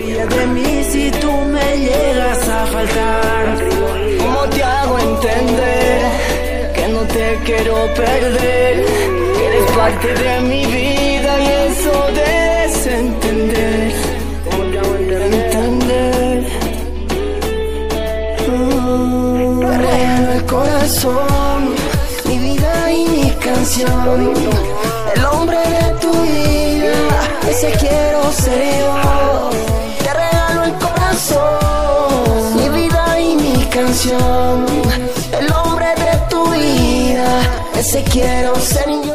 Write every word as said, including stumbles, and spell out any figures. sería de mí si tú me llegas a faltar? ¿Cómo te hago entender que no te quiero perder? Que eres parte de mi vida y eso debes entender. ¿Cómo te hago entender? Mm, te regalo el corazón, mi vida y mi canción, el hombre de tu vida, ese quiero ser yo. Te regalo el corazón, mi vida y mi canción, el hombre de tu vida, ese quiero ser yo.